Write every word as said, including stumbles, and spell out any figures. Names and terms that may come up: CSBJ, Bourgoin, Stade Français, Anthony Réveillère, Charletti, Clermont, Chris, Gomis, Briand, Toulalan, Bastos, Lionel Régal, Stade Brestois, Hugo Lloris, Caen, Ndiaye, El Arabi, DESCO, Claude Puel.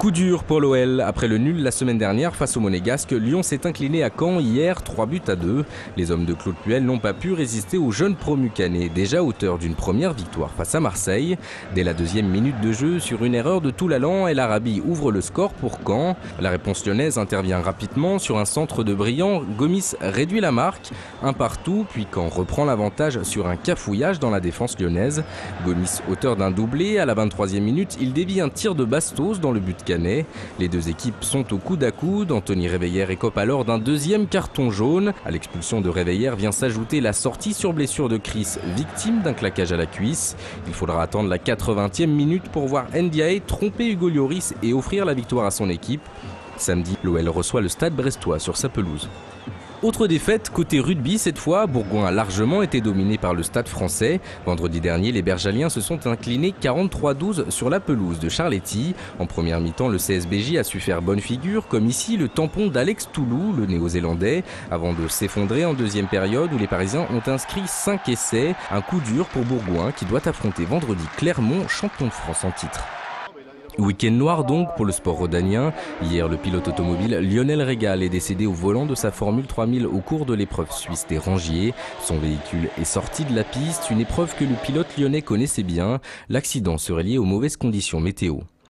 Coup dur pour l'O L. Après le nul la semaine dernière face au Monégasque, Lyon s'est incliné à Caen hier, trois buts à deux. Les hommes de Claude Puel n'ont pas pu résister aux jeunes promus canais, déjà auteurs d'une première victoire face à Marseille. Dès la deuxième minute de jeu, sur une erreur de Toulalan, El Arabi ouvre le score pour Caen. La réponse lyonnaise intervient rapidement sur un centre de Briand. Gomis réduit la marque, un partout, puis Caen reprend l'avantage sur un cafouillage dans la défense lyonnaise. Gomis, auteur d'un doublé, à la vingt-troisième minute, il dévie un tir de Bastos dans le but de Canet. Les deux équipes sont au coude à coude. Anthony Réveillère écope alors d'un deuxième carton jaune. À l'expulsion de Réveillère vient s'ajouter la sortie sur blessure de Chris, victime d'un claquage à la cuisse. Il faudra attendre la quatre-vingtième minute pour voir Ndiaye tromper Hugo Lloris et offrir la victoire à son équipe. Samedi, l'O L reçoit le Stade Brestois sur sa pelouse. Autre défaite, côté rugby cette fois, Bourgoin a largement été dominé par le Stade Français. Vendredi dernier, les Bergaliens se sont inclinés quarante-trois à douze sur la pelouse de Charletti. En première mi-temps, le C S B J a su faire bonne figure, comme ici le tampon d'Alex Toulou, le néo-zélandais, avant de s'effondrer en deuxième période où les Parisiens ont inscrit cinq essais. Un coup dur pour Bourgoin qui doit affronter vendredi Clermont, champion de France en titre. Week-end noir donc pour le sport rhodanien. Hier, le pilote automobile Lionel Régal est décédé au volant de sa Formule trois mille au cours de l'épreuve suisse des Rangiers. Son véhicule est sorti de la piste, une épreuve que le pilote lyonnais connaissait bien. L'accident serait lié aux mauvaises conditions météo.